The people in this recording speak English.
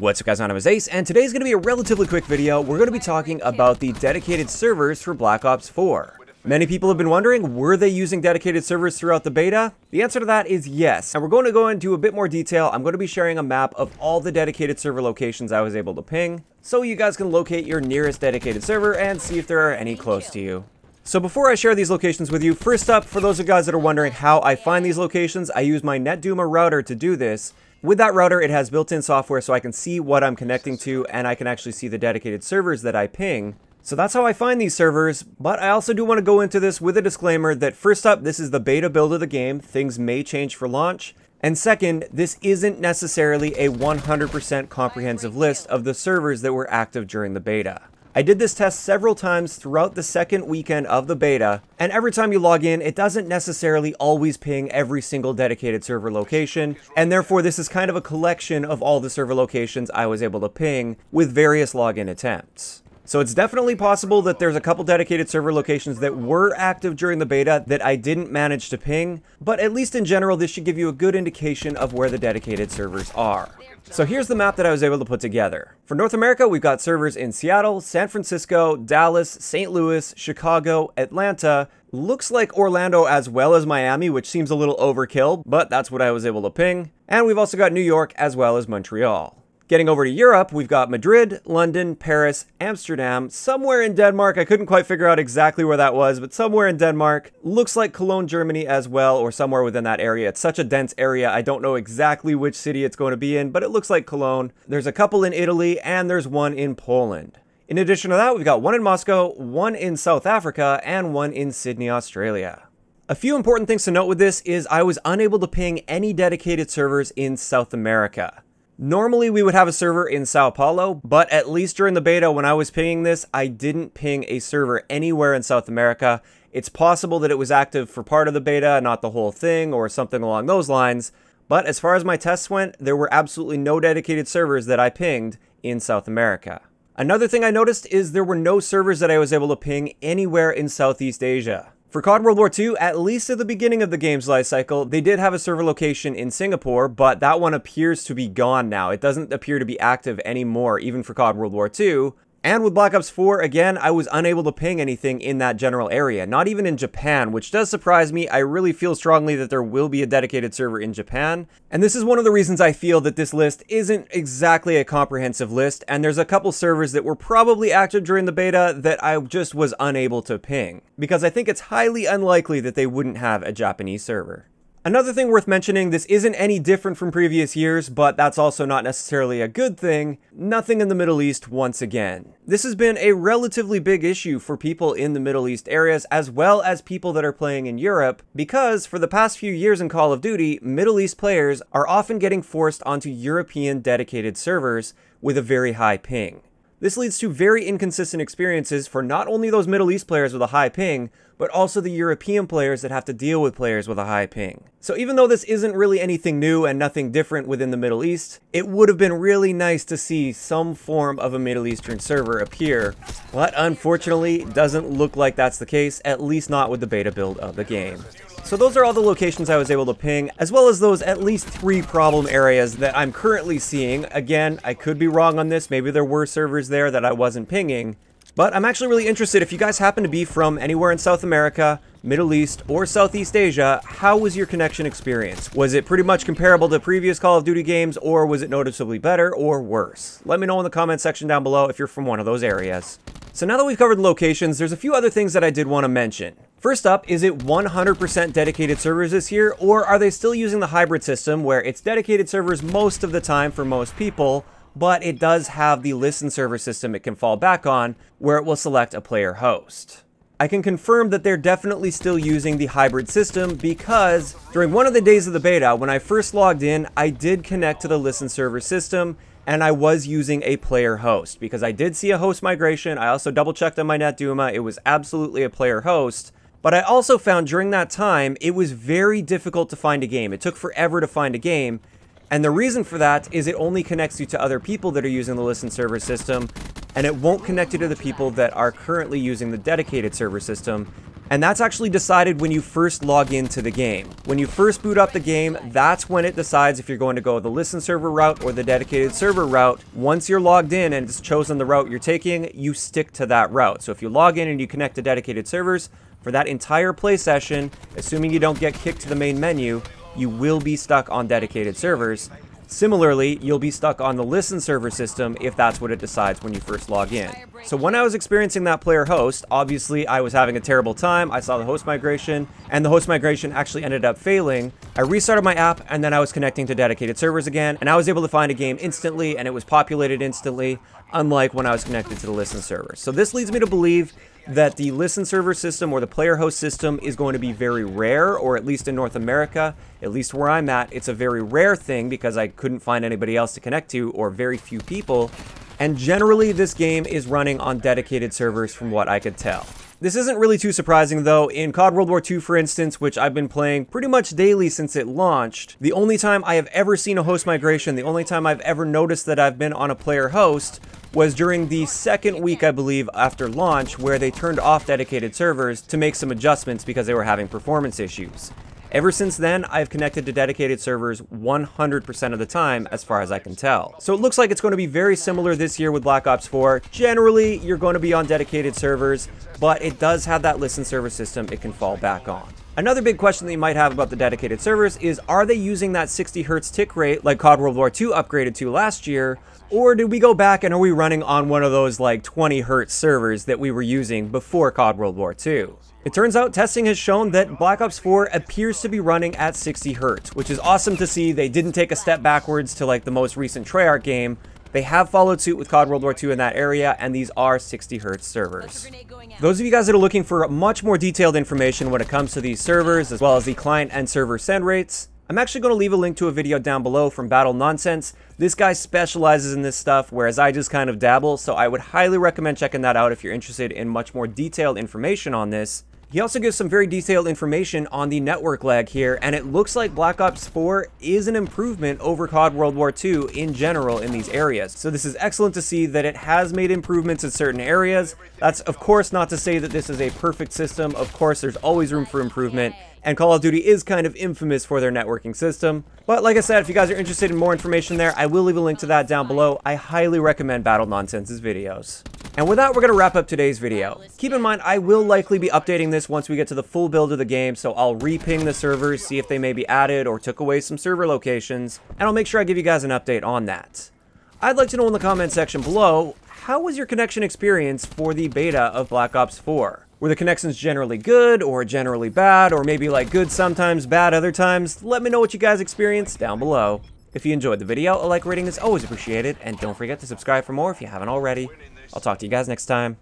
What's up guys, my name is Ace, and today's going to be a relatively quick video. We're going to be talking about the dedicated servers for Black Ops 4. Many people have been wondering, were they using dedicated servers throughout the beta? The answer to that is yes, and we're going to go into a bit more detail. I'm going to be sharing a map of all the dedicated server locations I was able to ping, so you guys can locate your nearest dedicated server and see if there are any close to you. So before I share these locations with you, first up, for those of you guys that are wondering how I find these locations, I use my NetDuma router to do this. With that router, it has built-in software so I can see what I'm connecting to, and I can actually see the dedicated servers that I ping. So that's how I find these servers, but I also do want to go into this with a disclaimer that first up, this is the beta build of the game, things may change for launch. And second, this isn't necessarily a 100% comprehensive list of the servers that were active during the beta. I did this test several times throughout the second weekend of the beta, and every time you log in, it doesn't necessarily always ping every single dedicated server location, and therefore this is kind of a collection of all the server locations I was able to ping with various login attempts. So it's definitely possible that there's a couple dedicated server locations that were active during the beta that I didn't manage to ping, but at least in general, this should give you a good indication of where the dedicated servers are. So here's the map that I was able to put together. For North America, we've got servers in Seattle, San Francisco, Dallas, St. Louis, Chicago, Atlanta, looks like Orlando as well as Miami, which seems a little overkill, but that's what I was able to ping. And we've also got New York as well as Montreal. Getting over to Europe, we've got Madrid, London, Paris, Amsterdam, somewhere in Denmark. I couldn't quite figure out exactly where that was, but somewhere in Denmark. Looks like Cologne, Germany as well, or somewhere within that area. It's such a dense area, I don't know exactly which city it's going to be in, but it looks like Cologne. There's a couple in Italy, and there's one in Poland. In addition to that, we've got one in Moscow, one in South Africa, and one in Sydney, Australia. A few important things to note with this is I was unable to ping any dedicated servers in South America. Normally we would have a server in Sao Paulo, but at least during the beta when I was pinging this, I didn't ping a server anywhere in South America. It's possible that it was active for part of the beta, not the whole thing, or something along those lines. But as far as my tests went, there were absolutely no dedicated servers that I pinged in South America. Another thing I noticed is there were no servers that I was able to ping anywhere in Southeast Asia. For COD World War II, at least at the beginning of the game's life cycle, they did have a server location in Singapore, but that one appears to be gone now. It doesn't appear to be active anymore, even for COD World War II. And with Black Ops 4, again, I was unable to ping anything in that general area, not even in Japan, which does surprise me. I really feel strongly that there will be a dedicated server in Japan. And this is one of the reasons I feel that this list isn't exactly a comprehensive list, and there's a couple servers that were probably active during the beta that I just was unable to ping, because I think it's highly unlikely that they wouldn't have a Japanese server. Another thing worth mentioning, this isn't any different from previous years, but that's also not necessarily a good thing. Nothing in the Middle East once again. This has been a relatively big issue for people in the Middle East areas, as well as people that are playing in Europe, because for the past few years in Call of Duty, Middle East players are often getting forced onto European dedicated servers with a very high ping. This leads to very inconsistent experiences for not only those Middle East players with a high ping, but also the European players that have to deal with players with a high ping. So even though this isn't really anything new and nothing different within the Middle East, it would have been really nice to see some form of a Middle Eastern server appear, but unfortunately, doesn't look like that's the case, at least not with the beta build of the game. So those are all the locations I was able to ping, as well as those at least three problem areas that I'm currently seeing. Again, I could be wrong on this, maybe there were servers there that I wasn't pinging, but I'm actually really interested if you guys happen to be from anywhere in South America, Middle East, or Southeast Asia, how was your connection experience? Was it pretty much comparable to previous Call of Duty games, or was it noticeably better or worse? Let me know in the comment section down below if you're from one of those areas. So now that we've covered locations, there's a few other things that I did want to mention. First up, is it 100% dedicated servers this year, or are they still using the hybrid system where it's dedicated servers most of the time for most people, but it does have the listen server system it can fall back on, where it will select a player host? I can confirm that they're definitely still using the hybrid system, because during one of the days of the beta, when I first logged in, I did connect to the listen server system and I was using a player host, because I did see a host migration. I also double checked on my NetDuma, it was absolutely a player host, but I also found during that time, it was very difficult to find a game. It took forever to find a game. And the reason for that is it only connects you to other people that are using the listen server system, and it won't connect you to the people that are currently using the dedicated server system. And that's actually decided when you first log into the game. When you first boot up the game, that's when it decides if you're going to go the listen server route or the dedicated server route. Once you're logged in and it's chosen the route you're taking, you stick to that route. So if you log in and you connect to dedicated servers, for that entire play session, assuming you don't get kicked to the main menu, you will be stuck on dedicated servers. Similarly, you'll be stuck on the listen server system if that's what it decides when you first log in. So when I was experiencing that player host, obviously I was having a terrible time. I saw the host migration, and the host migration actually ended up failing. I restarted my app, and then I was connecting to dedicated servers again, and I was able to find a game instantly, and it was populated instantly, unlike when I was connected to the listen server. So this leads me to believe that the listen server system or the player host system is going to be very rare, or at least in North America, at least where I'm at, it's a very rare thing because I couldn't find anybody else to connect to, or very few people. And generally this game is running on dedicated servers from what I could tell. This isn't really too surprising though. In COD World War II, for instance, which I've been playing pretty much daily since it launched, the only time I have ever seen a host migration, the only time I've ever noticed that I've been on a player host, was during the second week, I believe, after launch, where they turned off dedicated servers to make some adjustments because they were having performance issues. Ever since then, I've connected to dedicated servers 100% of the time, as far as I can tell. So it looks like it's going to be very similar this year with Black Ops 4. Generally, you're going to be on dedicated servers, but it does have that listen server system it can fall back on. Another big question that you might have about the dedicated servers is, are they using that 60 hertz tick rate like COD World War II upgraded to last year? Or did we go back and are we running on one of those like 20 hertz servers that we were using before COD World War II? It turns out testing has shown that Black Ops 4 appears to be running at 60 hertz, which is awesome to see. They didn't take a step backwards to like the most recent Treyarch game. They have followed suit with COD World War II in that area, and these are 60 hertz servers. Those of you guys that are looking for much more detailed information when it comes to these servers, as well as the client and server send rates, I'm actually going to leave a link to a video down below from Battle Nonsense. This guy specializes in this stuff, whereas I just kind of dabble, so I would highly recommend checking that out if you're interested in much more detailed information on this. He also gives some very detailed information on the network lag here, and it looks like Black Ops 4 is an improvement over COD World War II in general in these areas. So this is excellent to see that it has made improvements in certain areas. That's of course not to say that this is a perfect system. Of course, there's always room for improvement, and Call of Duty is kind of infamous for their networking system. But like I said, if you guys are interested in more information there, I will leave a link to that down below. I highly recommend Battle Nonsense's videos. And with that, we're going to wrap up today's video. Keep in mind, I will likely be updating this once we get to the full build of the game, so I'll re-ping the servers, see if they maybe added or took away some server locations, and I'll make sure I give you guys an update on that. I'd like to know in the comment section below, how was your connection experience for the beta of Black Ops 4? Were the connections generally good, or generally bad, or maybe like good sometimes, bad other times? Let me know what you guys experienced down below. If you enjoyed the video, a like rating is always appreciated, and don't forget to subscribe for more if you haven't already. I'll talk to you guys next time.